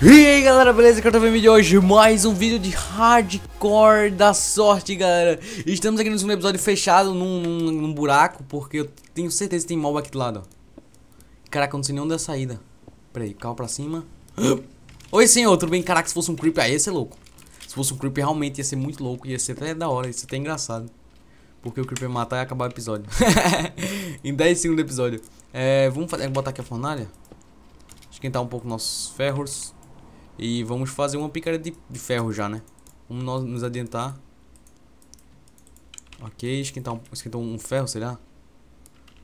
E aí galera, beleza? Que eu tô vendo vídeo hoje, mais um vídeo de hardcore da sorte, galera. Estamos aqui no segundo episódio fechado num buraco, porque eu tenho certeza que tem mob aqui do lado. Caraca, eu não sei nem onde é a saída. Pera aí, calma pra cima. Oi senhor, tudo bem? Caraca, se fosse um creep, aí ia ser louco. Se fosse um creep realmente ia ser muito louco, ia ser até da hora, ia ser até engraçado. Porque o creep ia matar e ia acabar o episódio. Em 10 segundos do episódio. Vamos botar aqui a fornalha. Esquentar um pouco nossos ferros. E vamos fazer uma picareta de ferro já, né? Vamos nos adiantar. Ok, esquentar um ferro, será? Não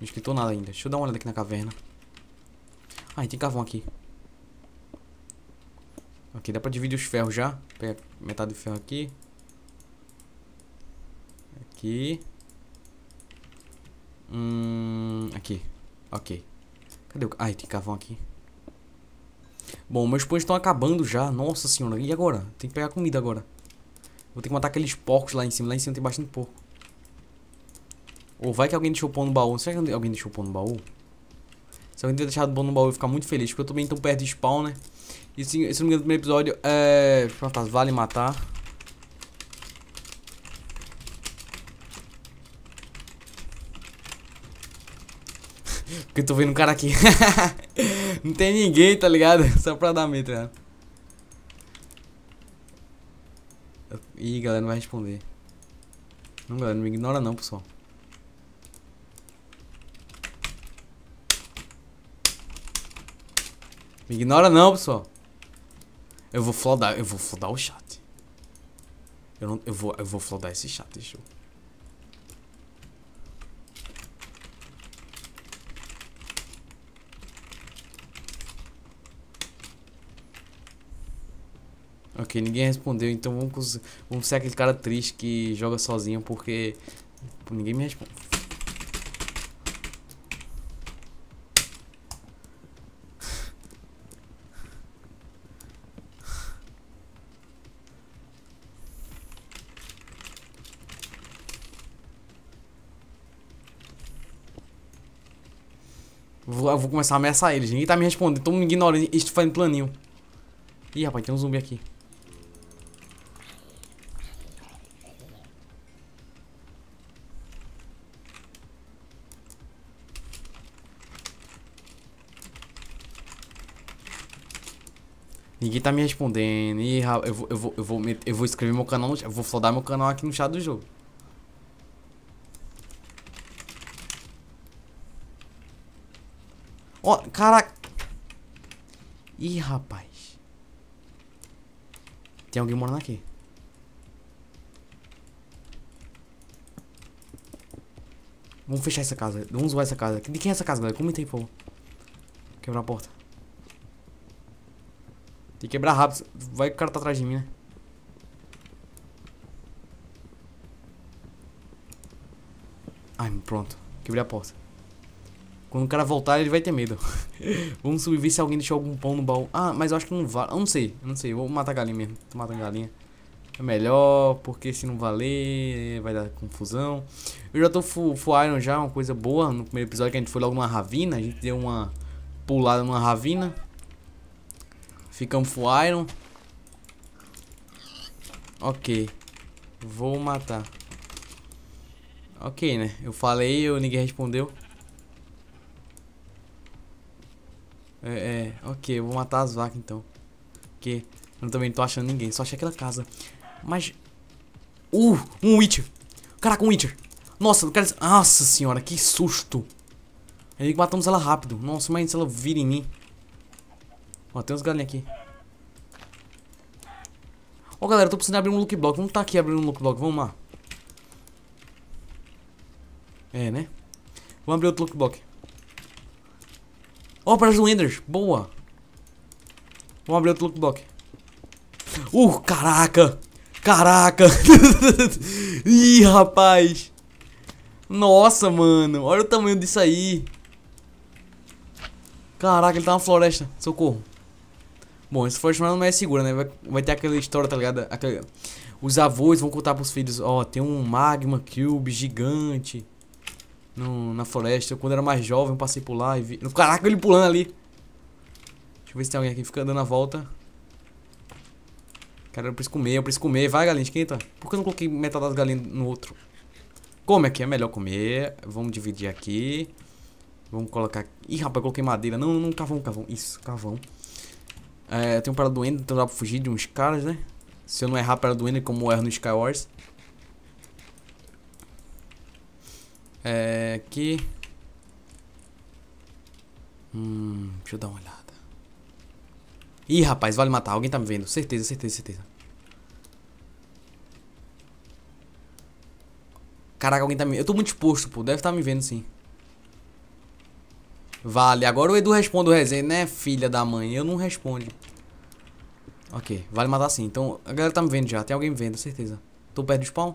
esquentou nada ainda. Deixa eu dar uma olhada aqui na caverna. Ah, tem carvão aqui. Ok, dá pra dividir os ferros já. Pega metade do ferro aqui. Aqui. Aqui. Ok. Cadê o... Ah, tem carvão aqui. Bom, meus pães estão acabando já. Nossa senhora, e agora? Tem que pegar comida agora. Vou ter que matar aqueles porcos lá em cima. Lá em cima tem bastante porco. Ou vai que alguém deixou o pão no baú. Será que alguém deixou o pão no baú? Se alguém tiver deixado o pão no baú eu vou ficar muito feliz, porque eu também tô perto de spawn, né? E se não me engano, no primeiro episódio é... vale matar. Porque eu tô vendo um cara aqui. Não tem ninguém, tá ligado? Só pra dar meta. Ih, galera, não vai responder. Não, galera, não me ignora não, pessoal. Me ignora não, pessoal. Eu vou flodar o chat. Eu vou flodar esse chat, deixa eu... Ok, ninguém respondeu, então vamos ser aquele cara triste que joga sozinho porque ninguém me responde. Eu vou começar a ameaçar eles, ninguém tá me respondendo, todo mundo ignora, eles fazem planinho. Ih, rapaz, tem um zumbi aqui. Ninguém tá me respondendo. Ih, eu vou escrever meu canal no chat. Eu vou flodar meu canal aqui no chat do jogo. Ó, oh, caraca. Ih, rapaz. Tem alguém morando aqui. Vamos fechar essa casa. Vamos zoar essa casa. De quem é essa casa, galera? Comenta aí, por favor. Quebrar a porta. Tem que quebrar rápido. Vai que o cara tá atrás de mim, né? Ai, pronto. Quebrei a porta. Quando o cara voltar, ele vai ter medo. Vamos subir ver se alguém deixou algum pão no baú. Ah, mas eu acho que não vale. Eu não sei. Eu não sei. Eu vou matar a galinha mesmo. Tô matando a galinha. É melhor, porque se não valer, vai dar confusão. Eu já tô full iron já, uma coisa boa. No primeiro episódio que a gente foi logo numa ravina. A gente deu uma pulada numa ravina. Ficamos full iron. Ok. Vou matar. Ok, né? Eu falei, ninguém respondeu. Ok, eu vou matar as vacas então. Porque eu também não tô achando ninguém. Só achei aquela casa. Mas... um Witcher. Caraca, um Witcher. Nossa, cara... Nossa senhora, que susto. Aí que matamos ela rápido. Nossa, mas se ela vira em mim. Ó, tem uns galinhas aqui. Ó, galera, eu tô precisando abrir um look block. Vamos tá aqui abrindo um look block, vamos lá. É, né? Vamos abrir outro look block. Ó, para os Enders, boa. Vamos abrir outro look block. Caraca. Caraca. Ih, rapaz. Nossa, mano, olha o tamanho disso aí. Caraca, ele tá na floresta, socorro. Bom, essa floresta não é segura, né? Vai ter aquela história, tá ligado? Os avós vão contar pros filhos. Ó, tem um magma cube gigante na floresta. Eu, quando era mais jovem, eu passei por lá e vi... Caraca, ele pulando ali. Deixa eu ver se tem alguém aqui. Fica dando a volta. Cara, eu preciso comer. Vai, galinha, esquenta. Por que eu não coloquei metade das galinhas no outro? Come aqui, é melhor comer. Vamos dividir aqui. Vamos colocar... Ih, rapaz, eu coloquei madeira. Não, não, cavão. Isso, cavão. É, eu tenho um para doendo, então dá pra fugir de uns caras, né? Se eu não errar para doendo, como eu erro no SkyWars. É, aqui. Deixa eu dar uma olhada. Ih, rapaz, vale matar. Alguém tá me vendo. Certeza. Caraca, alguém tá me vendo. Eu tô muito exposto, pô. Deve tá me vendo, sim. Vale. Agora o Edu responde o resenha, né, filha da mãe? Eu não respondo. Ok, vale matar sim. Então, a galera tá me vendo já. Tem alguém me vendo, certeza. Tô perto do spawn.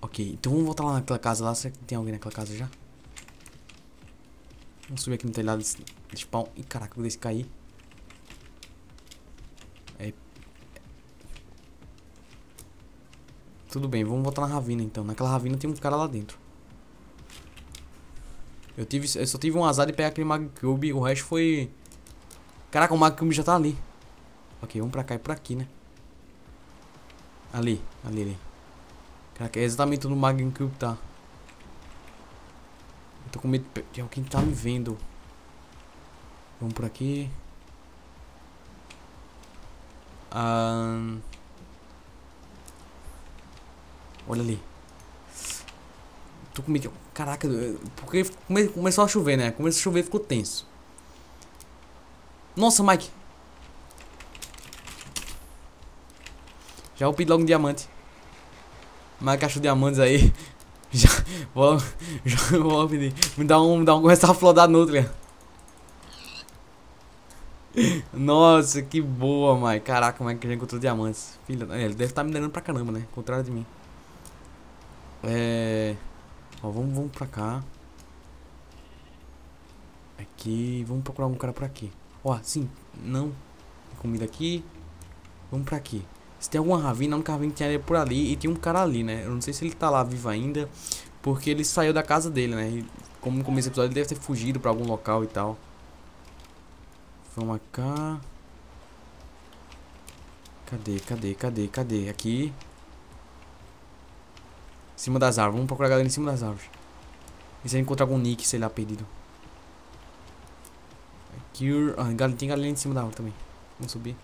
Ok, então vamos voltar lá naquela casa lá. Será que tem alguém naquela casa já? Vamos subir aqui no telhado de spawn. Ih, caraca, eu deixei cair. É. Tudo bem, vamos voltar na ravina então. Naquela ravina tem um cara lá dentro. Eu só tive um azar de pegar aquele Magcube. O resto foi... Caraca, o Magcube já tá ali. Ok, vamos pra cá e pra aqui, né? Ali. Caraca, é exatamente onde o Magcube tá. Eu tô com medo de alguém tá me vendo. Vamos por aqui. Olha ali. Tô com medo. Caraca, porque começou a chover, né? Começou a chover e ficou tenso. Nossa, Mike. Já eu pedi logo um diamante. Mike achou diamantes aí. Já vou pedir. Me dá um começar a flodar no outro. Nossa, que boa, mãe. Caraca, mãe, que já encontrou diamantes. Filha, ele deve estar me dando pra caramba, né? Ao contrário de mim. É. Ó, vamos pra cá. Aqui. Vamos procurar algum cara por aqui. Ó, sim. Não. Tem comida aqui. Vamos pra aqui. Se tem alguma ravina, um carvinho que tinha por ali. E tem um cara ali, né? Eu não sei se ele tá lá vivo ainda. Porque ele saiu da casa dele, né? E como no começo do episódio, ele deve ter fugido pra algum local e tal. Vamos cá. Cadê? Aqui. Em cima das árvores. Vamos procurar a galera em cima das árvores. E se eu encontrar algum nick, sei lá, perdido. Aqui. Ah, tem galera em cima da árvore também. Vamos subir.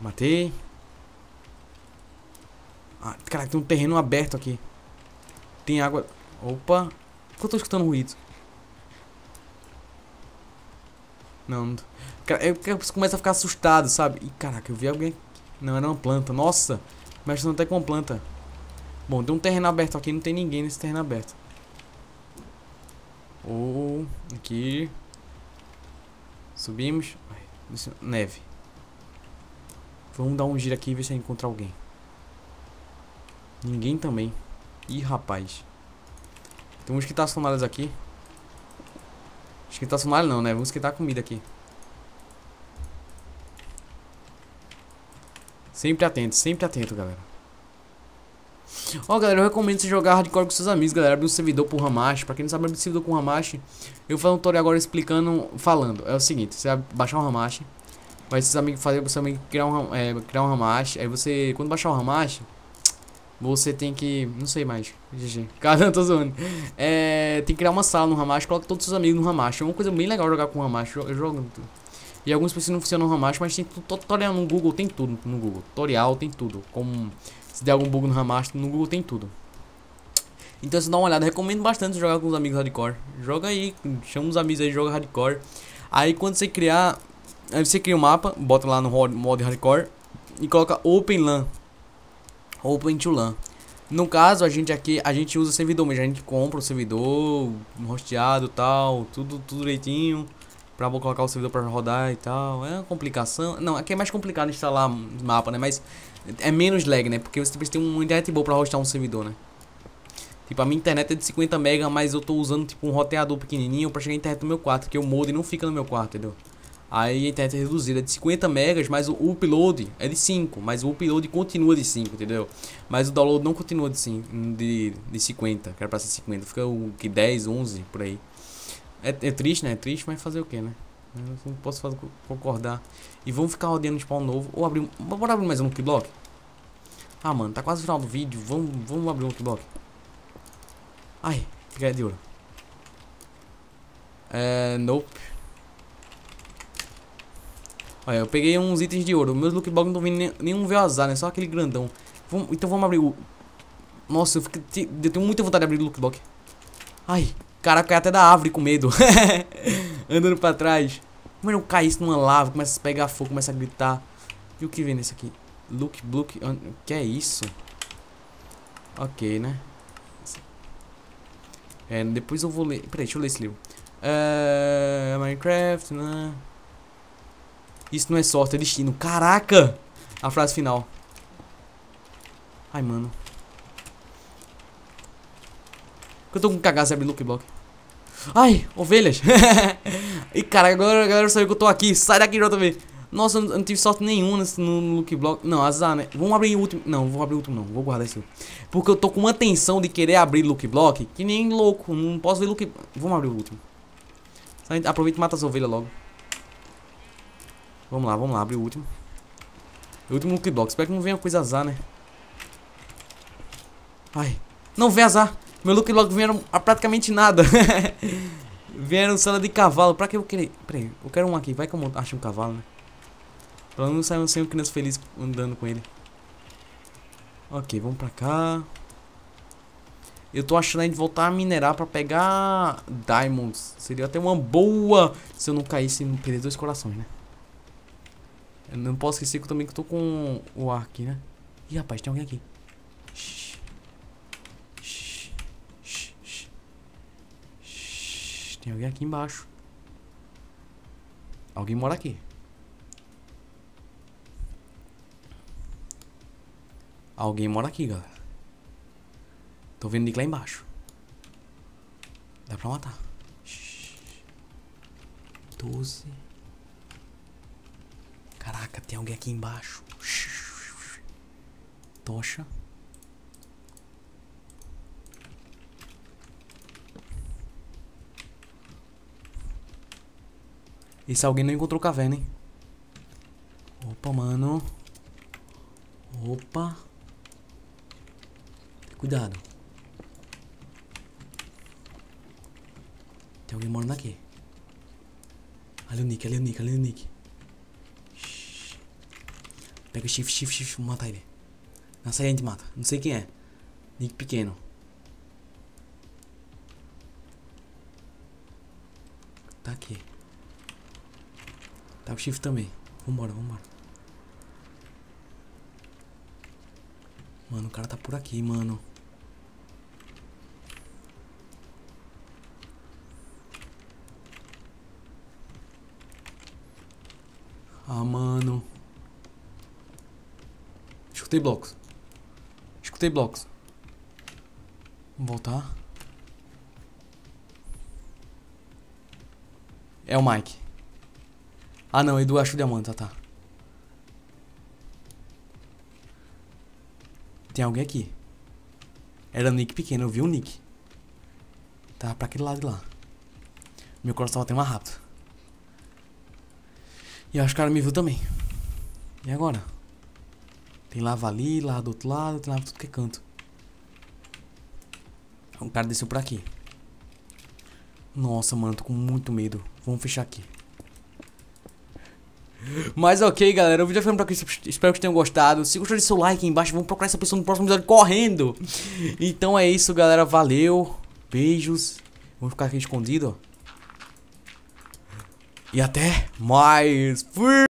Matei. Ah, caraca, tem um terreno aberto aqui. Tem água. Opa. Por que eu tô escutando ruído? Não. Cara, eu começo a ficar assustado, sabe? Ih, caraca, eu vi alguém. Não, era uma planta. Nossa. Mexendo até com uma planta. Bom, tem um terreno aberto aqui. Não tem ninguém nesse terreno aberto. Aqui. Subimos. Neve. Vamos dar um giro aqui e ver se eu encontro alguém. Ninguém também. Ih, rapaz. Tem uns que tá sonadas aqui. Acho que tá sonado não, né? Vamos esquentar a comida aqui. Sempre atento, galera. Ó, galera, eu recomendo você jogar hardcore com seus amigos, galera. Abrir um servidor pro Hamachi. Pra quem não sabe abrir um servidor com o Hamachi, eu vou fazer um tutorial agora explicando, falando. É o seguinte, você vai baixar um Hamachi. Vai seus amigos fazer você criar um Hamachi. Aí você, quando baixar o Hamachi, você tem que... Não sei mais. GG. Caramba, tô zoando. É, tem que criar uma sala no Hamachi. Coloca todos os seus amigos no Hamachi. É uma coisa bem legal jogar com o Hamachi. Eu jogo tudo. E alguns PC não funcionam no Hamachi, mas tem tutorial no Google. Tem tudo no Google. Tutorial tem tudo. Como se der algum bug no Hamachi, no Google tem tudo. Então você dá uma olhada. Recomendo bastante jogar com os amigos hardcore. Joga aí. Chama os amigos aí. Joga hardcore. Aí quando você criar... Aí você cria um mapa, bota lá no modo hardcore e coloca open LAN, open to LAN. No caso, a gente aqui, a gente usa o servidor mesmo, a gente compra o servidor hosteado e tal, tudo direitinho pra colocar o servidor pra rodar e tal. É uma complicação, não, aqui é mais complicado instalar mapa, né, mas é menos lag, né, porque você precisa ter uma internet boa pra hostar um servidor, né. Tipo, a minha internet é de 50 mega, mas eu tô usando tipo um roteador pequenininho pra chegar a internet no meu quarto, que o modem não fica no meu quarto, entendeu. Aí a internet é reduzida, é de 50 megas, mas o upload é de 5, mas o upload continua de 5, entendeu? Mas o download não continua de 50, que era pra ser 50, fica o que 10, 11, por aí. É triste, né? É triste, mas fazer o que, né? Eu não posso concordar. E vamos ficar rodando de spawn novo. Ou abrir... Bora abrir mais um keyblog? Ah, mano, tá quase o final do vídeo. Vamos abrir um keyblog. Ai, fica de ouro. Nope. Olha, eu peguei uns itens de ouro. Meus lookbox não estão vindo nenhum véu azar, né? Só aquele grandão. Então vamos abrir o... Nossa, eu tenho muita vontade de abrir o lookbox. Ai, caraca, cai até da árvore com medo. Andando pra trás. Como eu caí isso numa lava, começa a pegar fogo, começa a gritar. E o que vem nesse aqui? Lookbox, que é isso? Ok, né? Depois eu vou ler. Peraí, deixa eu ler esse livro. Minecraft, né? Isso não é sorte, é destino. Caraca! A frase final. Ai, mano. Eu tô com cagaço de abrir lookbox. Ai, ovelhas. E caraca, agora a galera sabe que eu tô aqui. Sai daqui, JV. Nossa, eu não tive sorte nenhuma no lookbox. Não, azar, né? Vamos abrir o último. Não, vou abrir o último não, vou guardar esse. Porque eu tô com uma tensão de querer abrir lookbox que nem louco, não posso ver lookbox. Vamos abrir o último. Aproveita e mata as ovelhas logo. Vamos lá, abrir o último. O último lookbox, espero que não venha coisa azar, né? Ai, não vem azar. Meu lookbox vieram a praticamente nada. Vieram sala de cavalo. Pra que eu querer? Peraí, eu quero um aqui. Vai que eu acho um cavalo, né? Pra não sair sem criança feliz andando com ele. Ok, vamos pra cá. Eu tô achando aí de voltar a minerar pra pegar diamonds. Seria até uma boa se eu não caísse e não perder 2 corações, né? Eu não posso esquecer que eu também tô com o ar aqui, né? Ih, rapaz, tem alguém aqui. Tem alguém aqui embaixo. Alguém mora aqui. Alguém mora aqui, galera. Tô vendo Nick lá embaixo. Dá pra matar. 12. Caraca, tem alguém aqui embaixo. Tocha. Esse alguém não encontrou caverna, hein? Opa, mano. Opa. Cuidado. Tem alguém morando aqui. Ali o Nick. Shhh. Pega o shift, vamos matar ele. Na saída a gente mata, não sei quem é. Nick pequeno. Tá aqui. Tá o shift também. Vambora. Mano, o cara tá por aqui, mano. Ah, mano. Escutei blocos. Vamos voltar. É o Mike. Ah, não, Edu acha o diamante, tá. Tem alguém aqui. Era o Nick pequeno, eu vi o Nick. Tá pra aquele lado de lá. Meu coração tava até mais rápido. E acho que o cara me viu também. E agora? Tem lava ali, lá do outro lado, tem lava tudo que é canto. Um cara desceu pra aqui. Nossa, mano, tô com muito medo. Vamos fechar aqui. Mas ok, galera, o vídeo foi pra cá. Espero que tenham gostado. Se gostou, deixe seu like aí embaixo. Vamos procurar essa pessoa no próximo episódio correndo. Então é isso, galera, valeu. Beijos. Vamos ficar aqui escondido. E até mais. Fui.